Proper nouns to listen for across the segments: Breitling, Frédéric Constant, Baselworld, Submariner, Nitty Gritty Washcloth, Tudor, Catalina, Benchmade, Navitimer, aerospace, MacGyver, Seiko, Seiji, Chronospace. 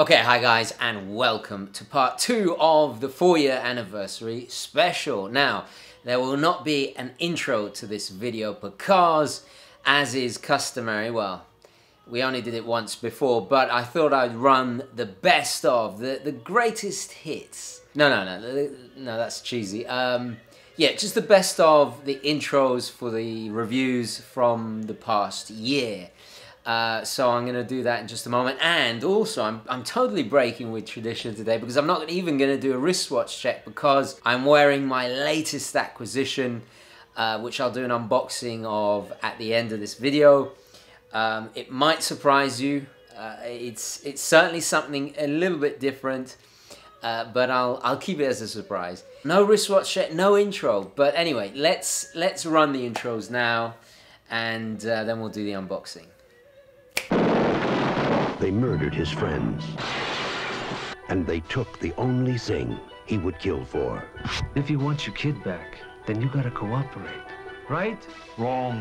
Okay, hi guys, and welcome to part two of the 4-year anniversary special. Now, there will not be an intro to this video because, as is customary, well, we only did it once before, but I thought I'd run the best of, the greatest hits. No, that's cheesy. Yeah, just the best of the intros for the reviews from the past year. So I'm going to do that in just a moment, and also I'm totally breaking with tradition today because I'm not even going to do a wristwatch check because I'm wearing my latest acquisition, which I'll do an unboxing of at the end of this video. It might surprise you. It's certainly something a little bit different, but I'll keep it as a surprise. No wristwatch check, no intro, but anyway, let's run the intros now, and then we'll do the unboxing. They murdered his friends, and they took the only thing he would kill for. If you want your kid back, then you gotta cooperate, right? Wrong.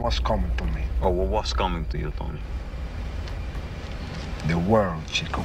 What's coming to me? Oh, well, what's coming to you, Tony? The world, Chico.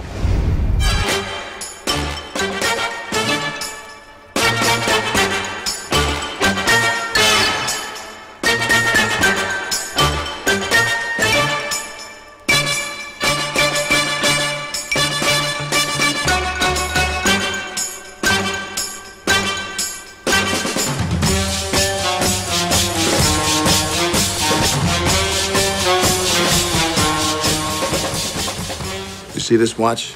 See this watch?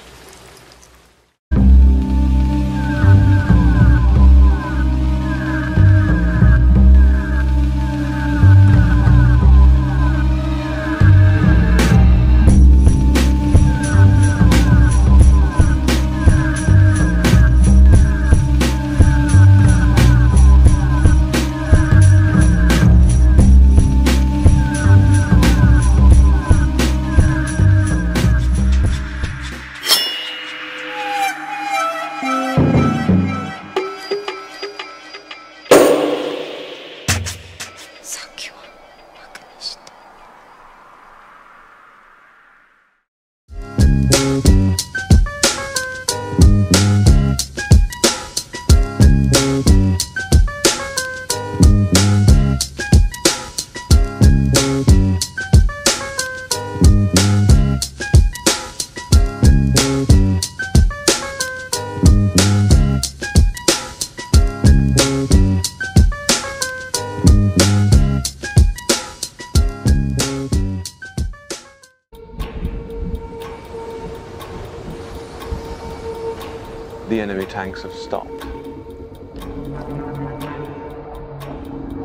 The enemy tanks have stopped.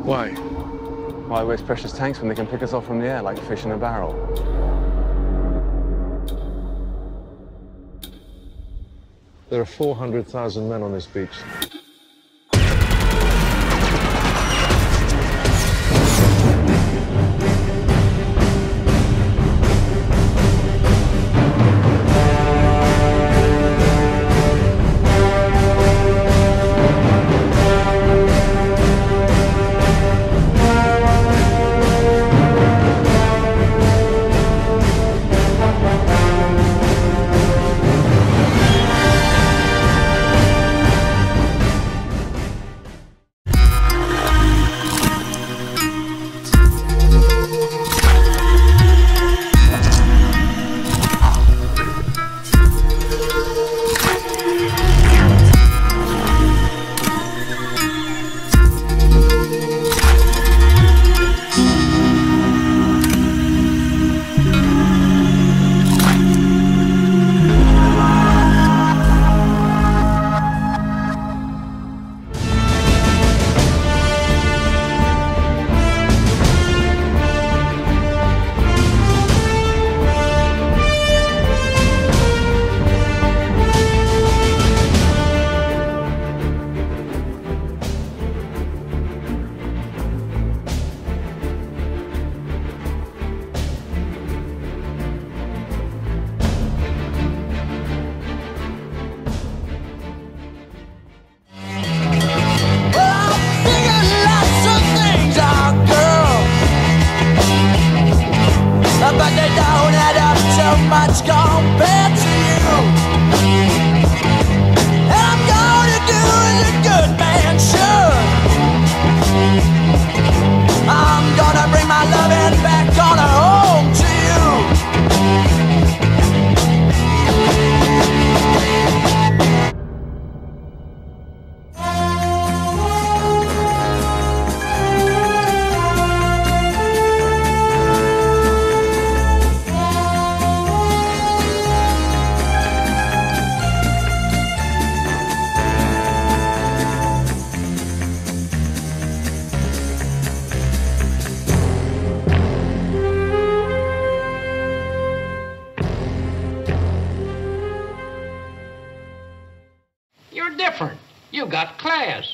Why? Why waste precious tanks when they can pick us off from the air like fish in a barrel? There are 400,000 men on this beach. You got class.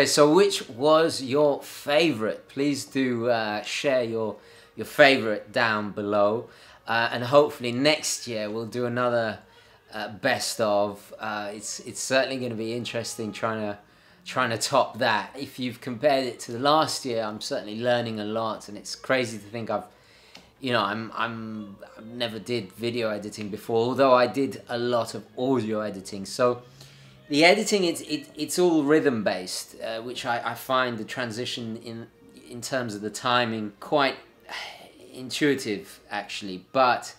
Okay, so which was your favorite? Please do share your favorite down below, and hopefully next year we'll do another best of. It's certainly going to be interesting trying to top that. If you've compared it to the last year, I'm certainly learning a lot, and it's crazy to think I've, you know, I never did video editing before, although I did a lot of audio editing. So the editing, it's all rhythm based, which I find the transition in terms of the timing quite intuitive actually. But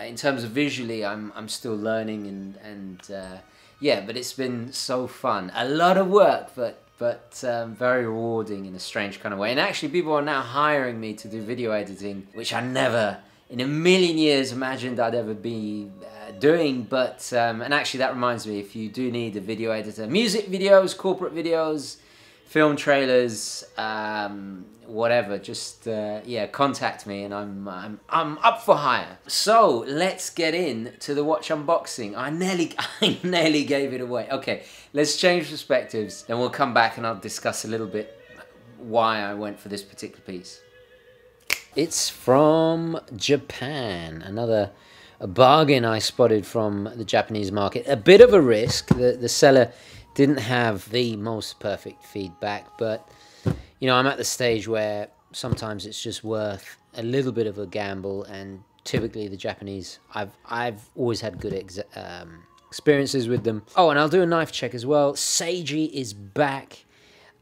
in terms of visually, I'm still learning, and yeah, but it's been so fun. A lot of work, but very rewarding in a strange kind of way. And actually people are now hiring me to do video editing, which I never in a million years imagined I'd ever be doing. But and actually that reminds me, if you do need a video editor, music videos, corporate videos, film trailers, whatever, just yeah, contact me, and I'm up for hire. So let's get in to the watch unboxing. I nearly gave it away. Okay, let's change perspectives, then we'll come back and I'll discuss a little bit why I went for this particular piece. It's from Japan, another bargain I spotted from the Japanese market. A bit of a risk, the seller didn't have the most perfect feedback, but you know, I'm at the stage where sometimes it's just worth a little bit of a gamble, and typically the Japanese, I've always had good experiences with them. Oh, and I'll do a knife check as well. Seiji is back,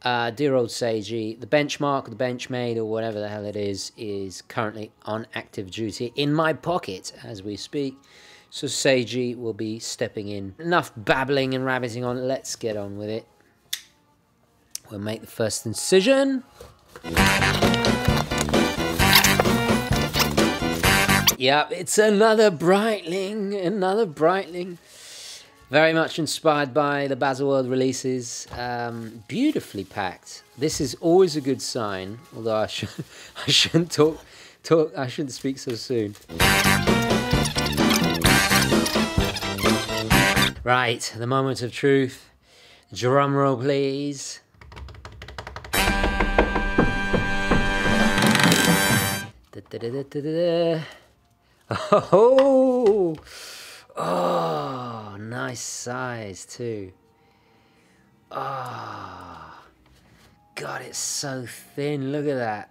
dear old Seiji. The Benchmark, the Benchmade, or whatever the hell it is currently on active duty in my pocket as we speak. So Seiji will be stepping in. Enough babbling and rabbiting on, let's get on with it. We'll make the first incision. Yep, it's another Breitling, another Breitling. Very much inspired by the Baselworld releases. Beautifully packed. This is always a good sign, although I shouldn't speak so soon. Right, the moment of truth. Drum roll, please. Oh, oh, nice size too. Oh, God, it's so thin. Look at that.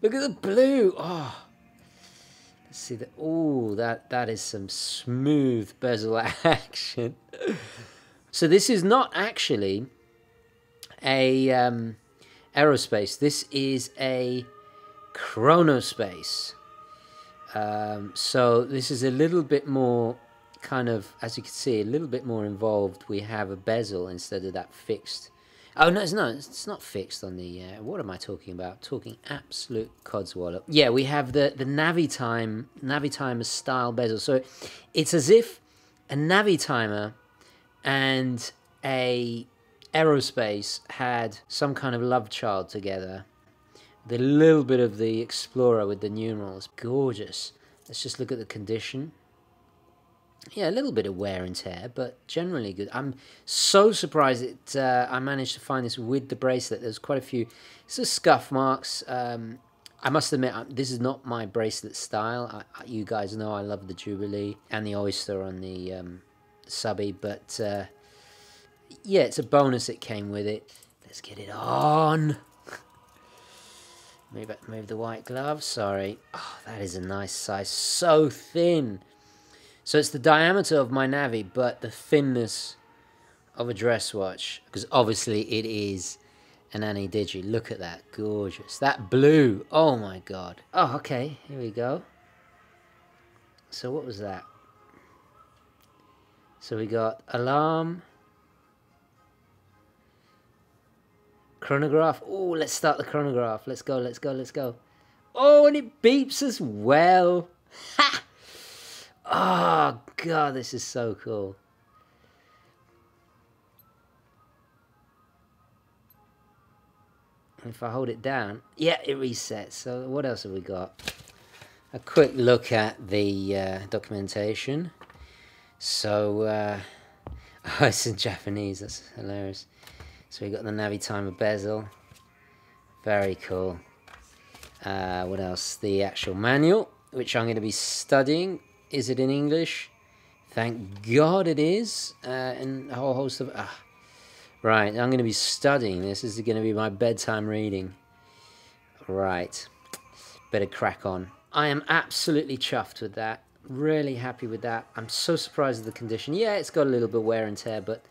Look at the blue. Oh, let's see that. Oh, that is some smooth bezel action. So this is not actually a aerospace. This is a Chronospace. So this is a little bit more kind of, as you can see, a little bit more involved. We have a bezel instead of that fixed. Oh no, it's not fixed on the. What am I talking about? Talking absolute codswallop. Yeah, we have the Navitimer style bezel. So it's as if a Navitimer and a aerospace had some kind of love child together. The little bit of the Explorer with the numerals, gorgeous. Let's just look at the condition. Yeah, a little bit of wear and tear, but generally good. I'm so surprised that I managed to find this with the bracelet. There's quite a few scuff marks. I must admit, this is not my bracelet style. You guys know I love the Jubilee and the Oyster on the Subby, but yeah, it's a bonus that came with it. Let's get it on. Move the white glove, sorry. Oh, that is a nice size, so thin. So it's the diameter of my Navi, but the thinness of a dress watch, because obviously it is an Anidigi. Look at that, gorgeous. That blue, oh my God. Oh, okay, here we go. So what was that? So we got alarm, chronograph. Oh, let's start the chronograph. Let's go, let's go, let's go. Oh, and it beeps as well. Ha! Oh, God, this is so cool. If I hold it down, yeah, it resets. So what else have we got? A quick look at the documentation. So, oh, it's in Japanese, that's hilarious. So we've got the Navitimer bezel, very cool. What else? The actual manual, which I'm going to be studying. Is it in English? Thank God it is. And a whole host of... Right, I'm going to be studying this. This is going to be my bedtime reading. Right, better crack on. I am absolutely chuffed with that. Really happy with that. I'm so surprised at the condition. Yeah, it's got a little bit of wear and tear, but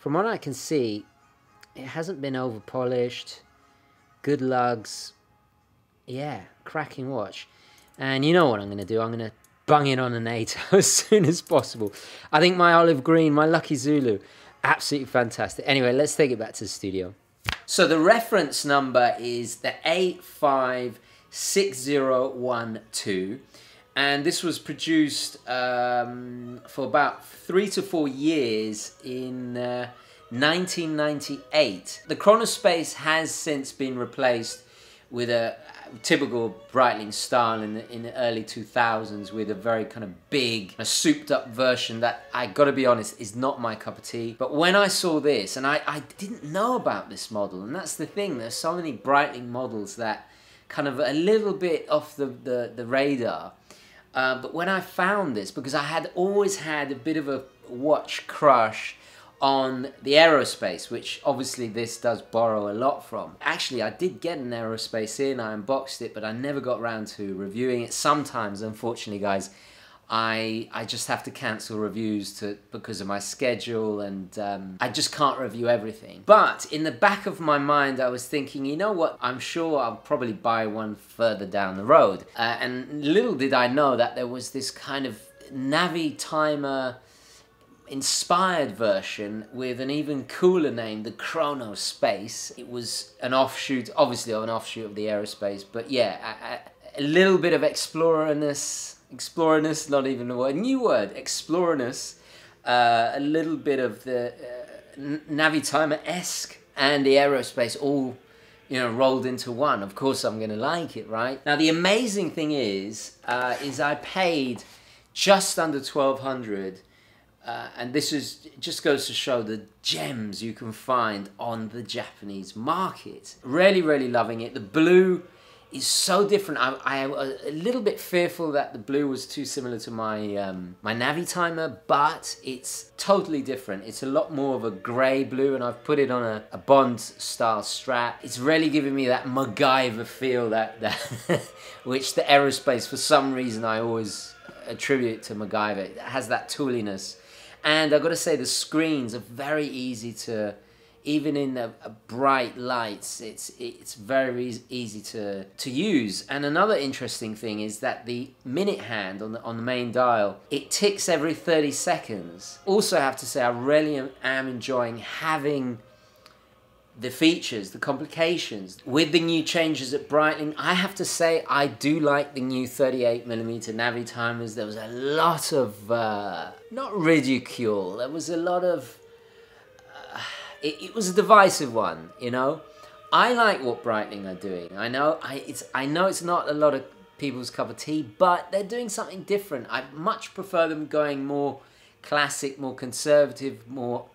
from what I can see, it hasn't been over polished. Good lugs. Yeah, cracking watch. And you know what I'm going to do? I'm going to bung it on an 8 as soon as possible. I think my olive green, my lucky Zulu, absolutely fantastic. Anyway, let's take it back to the studio. So the reference number is the 856012, and this was produced for about 3 to 4 years in 1998. The Chronospace has since been replaced with a typical Breitling style in the early 2000s, with a very kind of big, a souped up version that, I gotta be honest, is not my cup of tea. But when I saw this, and I didn't know about this model, and that's the thing, there's so many Breitling models that kind of a little bit off the radar. But when I found this, because I had always had a bit of a watch crush on the Aerospace, which obviously this does borrow a lot from. Actually, I did get an Aerospace in, I unboxed it, but I never got around to reviewing it. Sometimes, unfortunately, guys, I just have to cancel reviews because of my schedule, and I just can't review everything. But in the back of my mind, I was thinking, you know what, I'm sure I'll probably buy one further down the road. And little did I know that there was this kind of Navitimer inspired version with an even cooler name, the Chronospace. It was an offshoot, obviously an offshoot of the Aerospace, but yeah, a little bit of explorerness, not even a word, new word, explorerness, a little bit of the Navitimer-esque and the Aerospace all, you know, rolled into one. Of course I'm gonna like it, right? Now the amazing thing is I paid just under 1,200. And this is just goes to show the gems you can find on the Japanese market. Really, really loving it. The blue is so different. I was a little bit fearful that the blue was too similar to my my Navitimer, but it's totally different. It's a lot more of a grey blue, and I've put it on a Bond style strap. It's really giving me that MacGyver feel that which the Aerospace, for some reason, I always attribute to MacGyver. It has that tooliness. And I've got to say, the screens are very easy to, even in the bright lights, it's very easy to use. And another interesting thing is that the minute hand on the main dial, it ticks every 30 seconds. Also, I have to say, I really am enjoying having the features, the complications. With the new changes at Breitling, I have to say I do like the new 38mm Navitimers. There was a lot of, not ridicule, there was a lot of, it was a divisive one, you know? I like what Breitling are doing. I know it's not a lot of people's cup of tea, but they're doing something different. I much prefer them going more classic, more conservative, more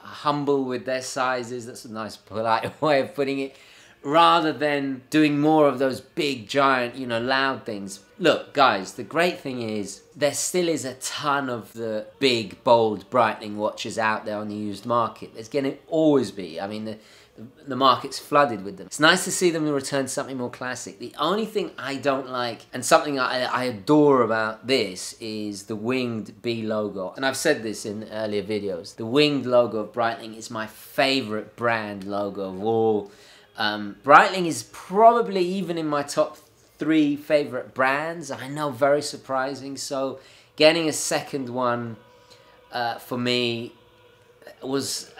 humble with their sizes. That's a nice polite way of putting it, rather than doing more of those big giant, you know, loud things. Look guys, the great thing is there still is a ton of the big bold Breitling watches out there on the used market. There's going to always be. I mean, the market's flooded with them. It's nice to see them return to something more classic. The only thing I don't like, and something I adore about this, is the winged B logo. And I've said this in earlier videos. The winged logo of Breitling is my favorite brand logo of all. Breitling is probably even in my top 3 favorite brands. I know, very surprising. So getting a second one for me was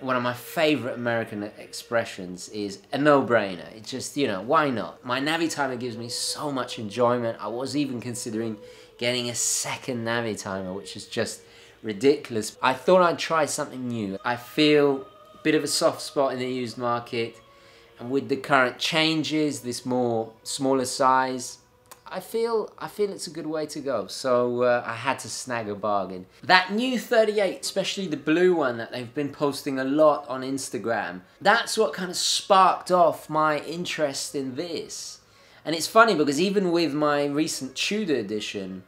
one of my favorite American expressions, is a no-brainer. It's just, you know, why not? My Navitimer gives me so much enjoyment. I was even considering getting a second Navitimer, which is just ridiculous. I thought I'd try something new. I feel a bit of a soft spot in the used market, and with the current changes, this smaller size, I feel it's a good way to go, so I had to snag a bargain. That new 38, especially the blue one that they've been posting a lot on Instagram, that's what kind of sparked off my interest in this. And it's funny because even with my recent Tudor edition,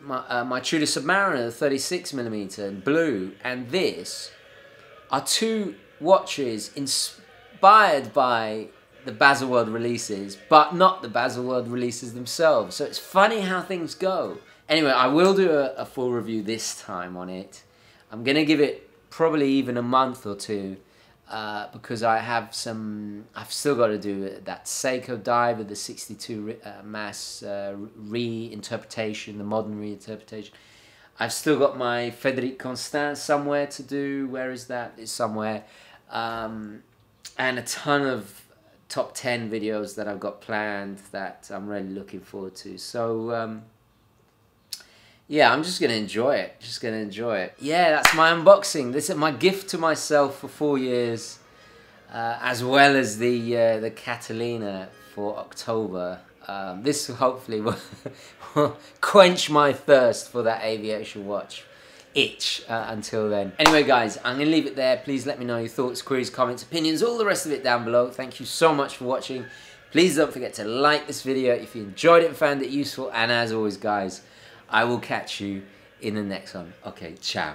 my Tudor Submariner, the 36mm blue, and this are two watches inspired by the Baselworld releases, but not the Baselworld releases themselves. So it's funny how things go. Anyway, I will do a full review this time on it. I'm gonna give it probably even a month or two because I have some. I've still got to do that Seiko dive with the 62 mass reinterpretation, the modern reinterpretation. I've still got my Frédéric Constant somewhere to do. Where is that? It's somewhere, and a ton of top 10 videos that I've got planned that I'm really looking forward to. So yeah, I'm just gonna enjoy it, yeah. That's my unboxing. This is my gift to myself for 4 years, as well as the Catalina for October. This hopefully will quench my thirst for that aviation watch itch until then. Anyway guys, I'm gonna leave it there. Please let me know your thoughts, queries, comments, opinions, all the rest of it down below. Thank you so much for watching. Please don't forget to like this video if you enjoyed it and found it useful, and as always guys, I will catch you in the next one. Okay, ciao.